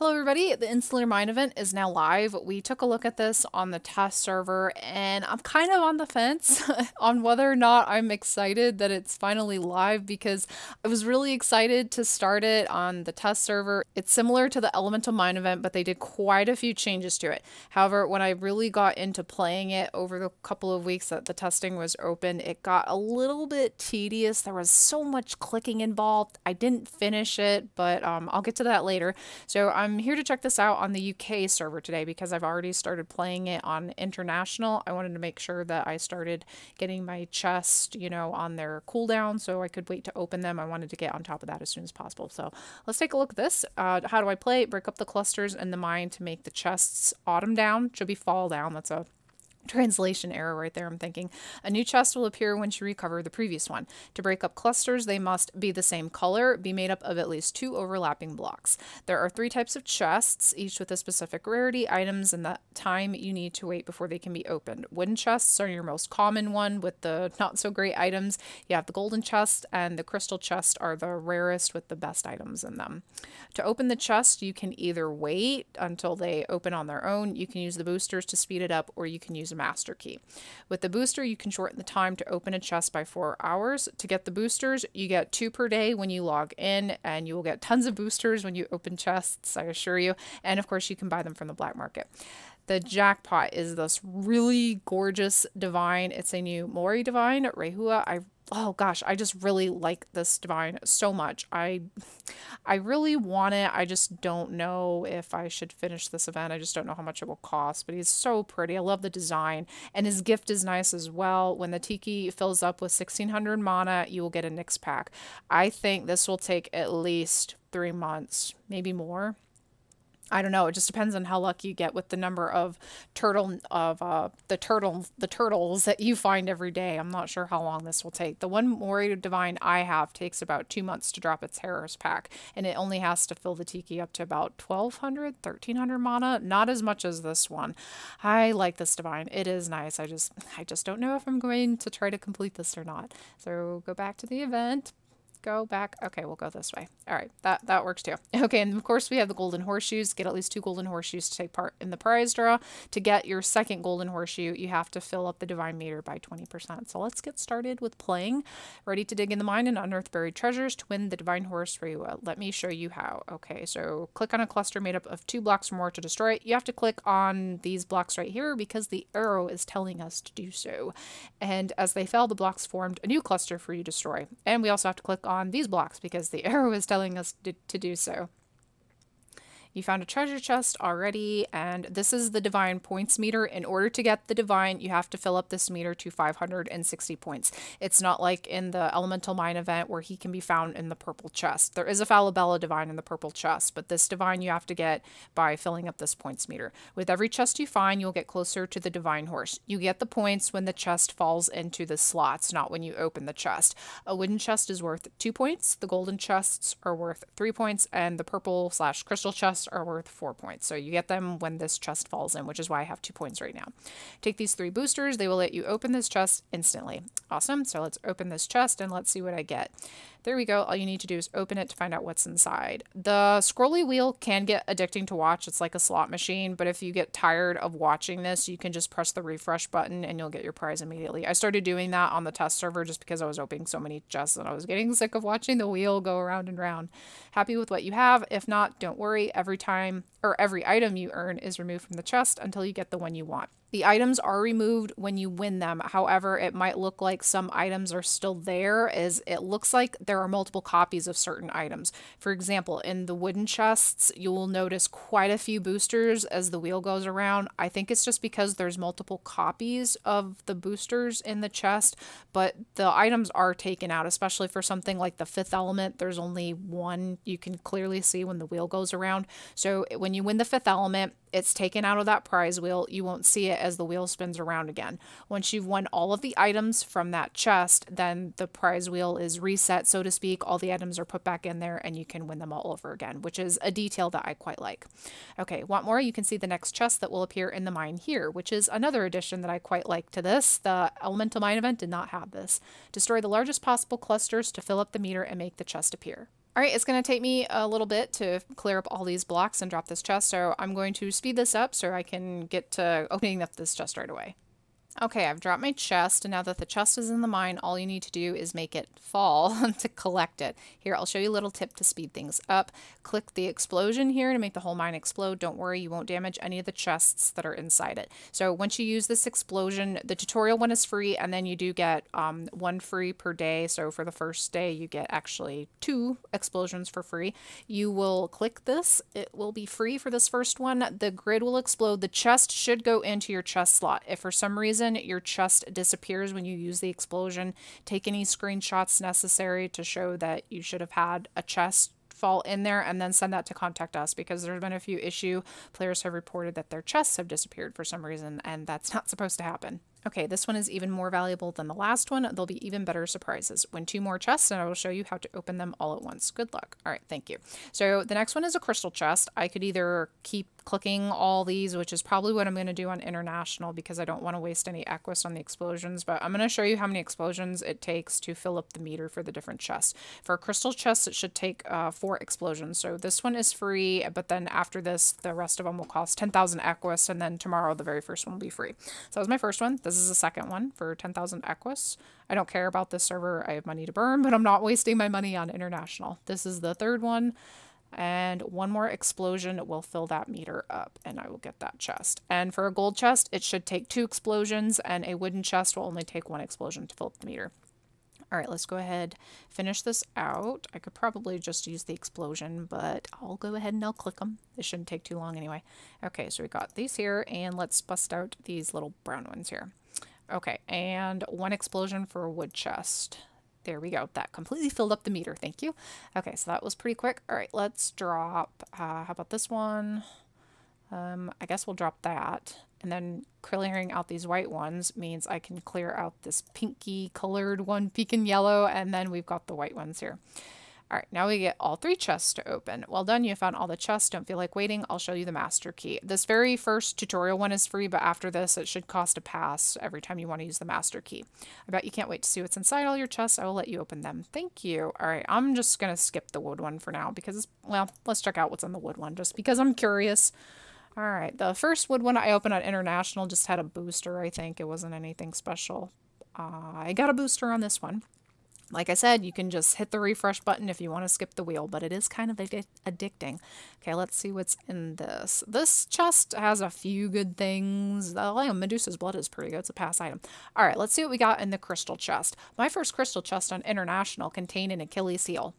Hello everybody, the Insular Mine Event is now live. We took a look at this on the test server and I'm kind of on the fence on whether or not I'm excited that it's finally live, because I was really excited to start it on the test server. It's similar to the Elemental Mine Event, but they did quite a few changes to it. However, when I really got into playing it over the couple of weeks that the testing was open, it got a little bit tedious. There was so much clicking involved. I didn't finish it, but I'll get to that later. So I'm here to check this out on the UK server today because I've already started playing it on international. I wanted to make sure that I started getting my chests, you know, on their cooldown so I could wait to open them. I wanted to get on top of that as soon as possible. So let's take a look at this. How do I play? Break up the clusters in the mine to make the chests autumn down. Should be fall down. That's a translation error right there, I'm thinking. A new chest will appear when you recover the previous one. To break up clusters, they must be the same color, be made up of at least 2 overlapping blocks. There are 3 types of chests, each with a specific rarity, items, and the time you need to wait before they can be opened. Wooden chests are your most common one with the not so great items. You have the golden chest, and the crystal chest are the rarest with the best items in them. To open the chest, you can either wait until they open on their own, you can use the boosters to speed it up, or you can use a master key. With the booster, you can shorten the time to open a chest by 4 hours. To get the boosters, you get 2 per day when you log in, and you will get tons of boosters when you open chests, I assure you. And of course, you can buy them from the black market. The jackpot is this really gorgeous divine. It's a new Maori divine, Rehua. Oh gosh, I just really like this divine so much. I really want it. I just don't know if I should finish this event. I just don't know how much it will cost, but he's so pretty. I love the design, and his gift is nice as well. When the Tiki fills up with 1600 mana, you will get a Nyx pack. I think this will take at least 3 months, maybe more. I don't know. It just depends on how lucky you get with the number of turtles that you find every day. I'm not sure how long this will take. The one Maori divine I have takes about 2 months to drop its Harris pack, and it only has to fill the Tiki up to about 1200, 1300 mana. Not as much as this one. I like this divine. It is nice. I just don't know if I'm going to try to complete this or not. So go back to the event. Go back. Okay, we'll go this way. All right, that works too. Okay, and of course we have the golden horseshoes. Get at least 2 golden horseshoes to take part in the prize draw. To get your second golden horseshoe, you have to fill up the divine meter by 20%. So let's get started with playing. Ready to dig in the mine and unearth buried treasures to win the divine horse Rehua. Let me show you how. Okay, so click on a cluster made up of 2 blocks or more to destroy it. You have to click on these blocks right here because the arrow is telling us to do so. And as they fell, the blocks formed a new cluster for you to destroy. And we also have to click on these blocks because the arrow is telling us to do so. You found a treasure chest already, and this is the divine points meter. In order to get the divine, you have to fill up this meter to 560 points. It's not like in the Elemental Mine Event where he can be found in the purple chest. There is a Falabella divine in the purple chest, but this divine you have to get by filling up this points meter. With every chest you find, you'll get closer to the divine horse. You get the points when the chest falls into the slots, not when you open the chest. A wooden chest is worth 2 points, the golden chests are worth 3 points, and the purple / crystal chest are worth 4 points. So you get them when this chest falls in, which is why I have 2 points right now. Take these 3 boosters. They will let you open this chest instantly. Awesome. So let's open this chest and let's see what I get. There we go. All you need to do is open it to find out what's inside. The scrolly wheel can get addicting to watch. It's like a slot machine, but if you get tired of watching this, you can just press the refresh button and you'll get your prize immediately. I started doing that on the test server just because I was opening so many chests and I was getting sick of watching the wheel go around and round. Happy with what you have? If not, don't worry. Every item you earn is removed from the chest until you get the one you want. The items are removed when you win them. However, it might look like some items are still there, as it looks like there are multiple copies of certain items. For example, in the wooden chests, you will notice quite a few boosters as the wheel goes around. I think it's just because there's multiple copies of the boosters in the chest, but the items are taken out, especially for something like the Fifth Element. There's only one you can clearly see when the wheel goes around. So when you win the Fifth Element, it's taken out of that prize wheel. You won't see it as the wheel spins around again. Once you've won all of the items from that chest, then the prize wheel is reset, so to speak. All the items are put back in there and you can win them all over again, which is a detail that I quite like. Okay, want more? You can see the next chest that will appear in the mine here, which is another addition that I quite like to this. The Elemental Mine Event did not have this. Destroy the largest possible clusters to fill up the meter and make the chest appear. All right, it's going to take me a little bit to clear up all these blocks and drop this chest, so I'm going to speed this up so I can get to opening up this chest right away. Okay, I've dropped my chest, and now that the chest is in the mine, all you need to do is make it fall to collect it. Here, I'll show you a little tip to speed things up. Click the explosion here to make the whole mine explode. Don't worry, you won't damage any of the chests that are inside it. So once you use this explosion, the tutorial one is free, and then you do get one free per day. So for the first day, you get actually 2 explosions for free. You will click this. It will be free for this first one. The grid will explode. The chest should go into your chest slot. If for some reason your chest disappears when you use the explosion, take any screenshots necessary to show that you should have had a chest fall in there, and then send that to contact us, because there's been a few issues. Players have reported that their chests have disappeared for some reason, and that's not supposed to happen. Okay, this one is even more valuable than the last one. There'll be even better surprises. Win 2 more chests, and I will show you how to open them all at once. Good luck. All right, thank you. So the next one is a crystal chest. I could either keep clicking all these, which is probably what I'm going to do on International, because I don't want to waste any equus on the explosions, but I'm going to show you how many explosions it takes to fill up the meter for the different chests. For crystal chests, it should take 4 explosions. So this one is free, but then after this, the rest of them will cost 10,000 equus, and then tomorrow, the very first one will be free. So that was my first one. This is the second one for 10,000 equus. I don't care about this server. I have money to burn, but I'm not wasting my money on International. This is the third one. And one more explosion will fill that meter up, and I will get that chest. And for a gold chest, it should take 2 explosions, and a wooden chest will only take 1 explosion to fill up the meter. All right, let's go ahead, finish this out. I could probably just use the explosion, but I'll go ahead and I'll click them. This shouldn't take too long anyway. Okay, so we got these here, and let's bust out these little brown ones here. Okay, and 1 explosion for a wood chest. There we go. That completely filled up the meter. Thank you. Okay, so that was pretty quick. All right, let's drop. How about this one? I guess we'll drop that. And then clearing out these white ones means I can clear out this pinky colored one, pecan yellow, and then we've got the white ones here. All right, now we get all 3 chests to open. Well done, you found all the chests. Don't feel like waiting. I'll show you the master key. This very first tutorial one is free, but after this, it should cost a pass every time you want to use the master key. I bet you can't wait to see what's inside all your chests. I will let you open them. Thank you. All right, I'm just going to skip the wood one for now because, well, let's check out what's on the wood one just because I'm curious. All right, the first wood one I opened on International just had a booster, I think. It wasn't anything special. I got a booster on this one. Like I said, you can just hit the refresh button if you want to skip the wheel, but it is kind of addicting. Okay, let's see what's in this. This chest has a few good things. Oh, Medusa's blood is pretty good. It's a pass item. All right, let's see what we got in the crystal chest. My first crystal chest on International contained an Achilles heel.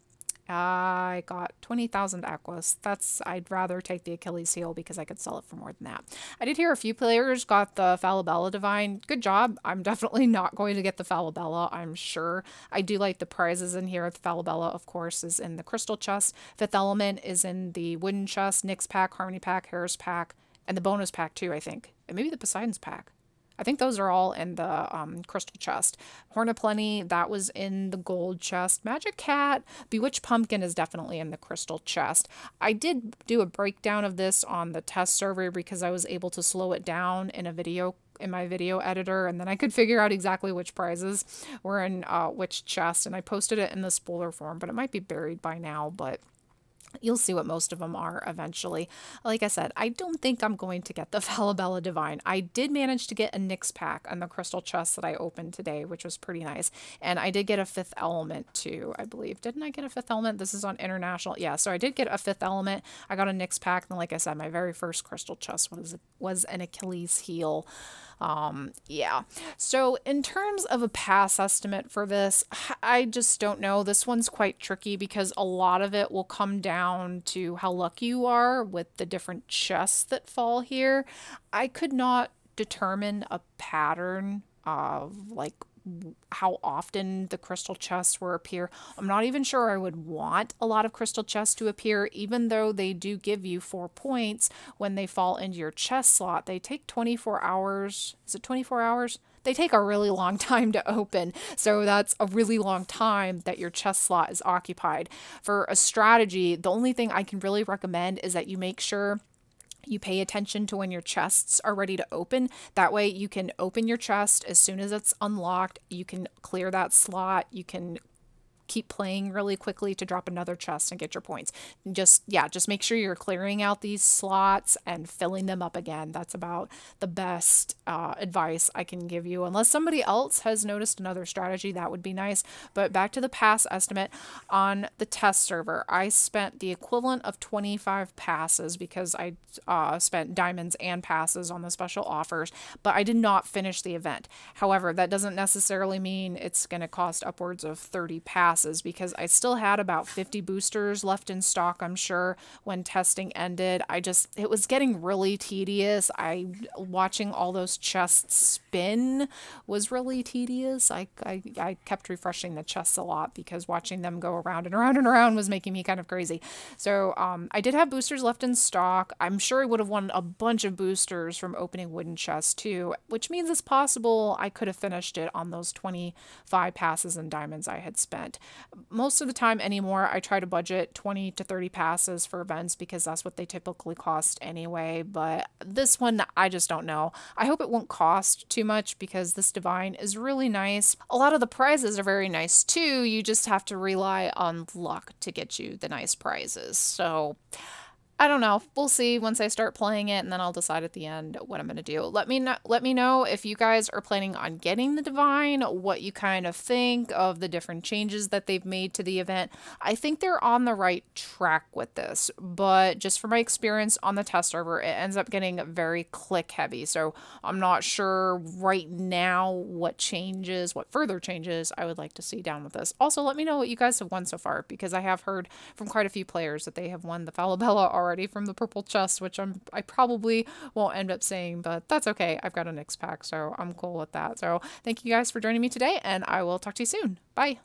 I got 20,000 equus. I'd rather take the Achilles heel because I could sell it for more than that. I did hear a few players got the Falabella divine. Good job. I'm definitely not going to get the Falabella, I'm sure. I do like the prizes in here. The Falabella, of course, is in the crystal chest. Fifth element is in the wooden chest. Nyx pack, Harmony pack, Harris pack, and the bonus pack too, I think. And maybe the Poseidon's pack. I think those are all in the crystal chest. Horn of Plenty, that was in the gold chest. Magic Cat, Bewitched Pumpkin is definitely in the crystal chest. I did do a breakdown of this on the test server because I was able to slow it down in a video in my video editor, and then I could figure out exactly which prizes were in which chest, and I posted it in the spoiler form, but it might be buried by now, but you'll see what most of them are eventually. Like I said, I don't think I'm going to get the Falabella divine. I did manage to get a Nyx pack on the crystal chest that I opened today, which was pretty nice. And I did get a fifth element too, I believe. Didn't I get a fifth element? This is on International. Yeah, so I did get a fifth element. I got a Nyx pack. And like I said, my very first crystal chest was an Achilles heel. Yeah. So in terms of a pass estimate for this, I just don't know. This one's quite tricky because a lot of it will come down to how lucky you are with the different chests that fall here. I could not determine a pattern of like how often the crystal chests will appear. I'm not even sure I would want a lot of crystal chests to appear, even though they do give you 4 points when they fall into your chest slot. They take 24 hours. Is it 24 hours? They take a really long time to open, so that's a really long time that your chest slot is occupied. For a strategy, the only thing I can really recommend is that you make sure you pay attention to when your chests are ready to open. That way you can open your chest as soon as it's unlocked. You can clear that slot. You can keep playing really quickly to drop another chest and get your points. Just make sure you're clearing out these slots and filling them up again. That's about the best advice I can give you. Unless somebody else has noticed another strategy, that would be nice. But back to the pass estimate on the test server, I spent the equivalent of 25 passes because I spent diamonds and passes on the special offers, but I did not finish the event. However, that doesn't necessarily mean it's going to cost upwards of 30 passes because I still had about 50 boosters left in stock, I'm sure, when testing ended. It was getting really tedious. Watching all those chests spin was really tedious. I kept refreshing the chests a lot because watching them go around and around and around was making me kind of crazy. So I did have boosters left in stock. I'm sure I would have won a bunch of boosters from opening wooden chests too, which means it's possible I could have finished it on those 25 passes and diamonds I had spent. Most of the time anymore, I try to budget 20 to 30 passes for events because that's what they typically cost anyway, but this one, I just don't know. I hope it won't cost too much because this divine is really nice. A lot of the prizes are very nice too. You just have to rely on luck to get you the nice prizes. So I don't know. We'll see once I start playing it, and then I'll decide at the end what I'm going to do. Let me know if you guys are planning on getting the divine, what you kind of think of the different changes that they've made to the event. I think they're on the right track with this, but just from my experience on the test server, it ends up getting very click heavy. So I'm not sure right now what further changes I would like to see down with this. Also, let me know what you guys have won so far, because I have heard from quite a few players that they have won the Falabella already from the purple chest, which I probably won't end up saying, but that's okay. I've got a Nyx pack, so I'm cool with that. So thank you guys for joining me today, and I will talk to you soon. Bye.